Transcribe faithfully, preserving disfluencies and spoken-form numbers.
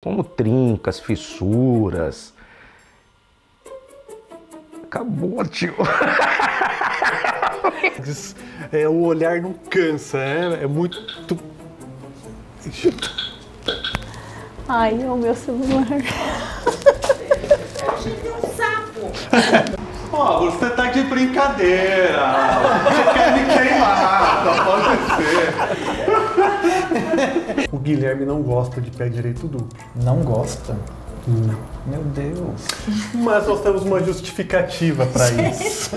como trincas, fissuras. Acabou, tio. É, o olhar não cansa, é, é muito... Ai, é o meu celular. Eu tive um sapo. Ó, oh, você tá de brincadeira. Você quer me queimar, só pode ser. O Guilherme não gosta de pé direito duplo. Não gosta? Não. Meu Deus. Mas nós temos uma justificativa pra isso.